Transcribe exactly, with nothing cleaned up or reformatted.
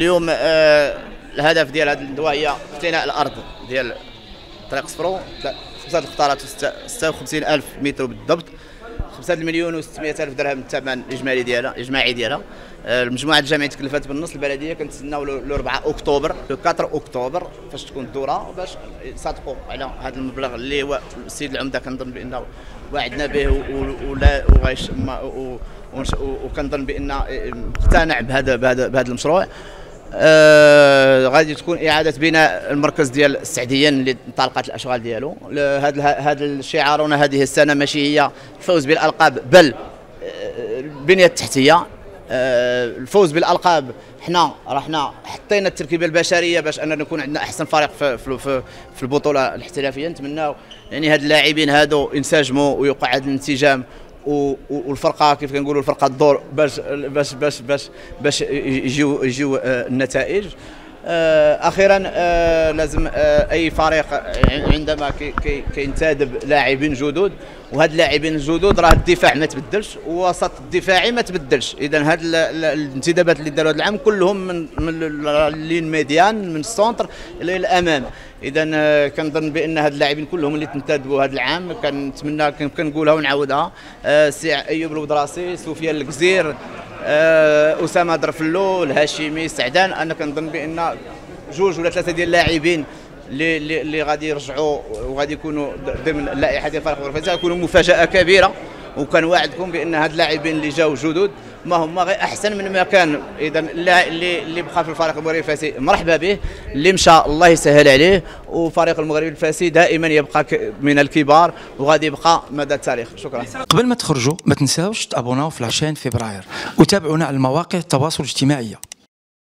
اليوم آه الهدف ديال هذه الندوه هي اقتناء الارض ديال طريق صفرو، خمسه القطارات ستة وخمسين ألف متر بالضبط، خمسة مليون وستمائة ألف درهم الثمن الاجمالي ديالها الاجماعي ديالها. المجموعه الجامعيه تكلفات بالنص، البلديه كنتسناو ل أربعة أكتوبر ل أربعة أكتوبر فاش تكون الدوره باش يصادقوا على هذا المبلغ اللي هو السيد العمده كنظن بانه وعدنا به ولا وكنظن بان اقتنع بهذا بهذا بهذا المشروع. آه غادي تكون اعاده بناء المركز ديال السعديين اللي انطلقت الاشغال ديالو. هذا هذا الشعارنا هذه السنه ماشي هي الفوز بالالقاب بل البنيه التحتيه. آه الفوز بالالقاب حنا رحنا حطينا التركيبه البشريه باش اننا نكون عندنا احسن فريق في في, في البطوله الاحترافيه. نتمناو يعني هاد اللاعبين هادو ينسجموا ويوقع هذا الانسجام والفرقه كيف كنقولوا الفرقه الدور باش باش باش باش باش يجيو يجيو النتائج. اخيرا لازم اي فريق عندما كينتدب لاعبين جدد، وهاد اللاعبين الجدد راه الدفاع ما تبدلش ووسط الدفاعي ما تبدلش، اذا هاد الانتدابات اللي داروا هذا العام كلهم من من اللين ميديان من السونتر الى الامام. اذا كنظن بان هاد اللاعبين كلهم اللي تنتدبوا هذا العام كنتمنى كنقولها ونعاودها، سي ايوب الودراسي، سفيان الكزير، اسامه درفلول، الهاشمي سعدان. انا كنظن بان جوج ولا ثلاثه ديال اللاعبين اللي اللي غادي يرجعوا وغادي يكونوا ضمن اللائحه ديال فريق المغرب الفاسي غيكونوا مفاجاه كبيره، وكنواعدكم بان هاد اللاعبين اللي جاوا جدد ما هما غير احسن من ما كان. اذا اللي اللي بقى في الفريق المغرب الفاسي مرحبا به، اللي مشى الله يسهل عليه، وفريق المغرب الفاسي دائما يبقى من الكبار وغادي يبقى مدى التاريخ. شكرا. قبل ما تخرجوا ما تنساوش تابوناو في العشرين فبراير وتابعونا على المواقع التواصل الاجتماعي.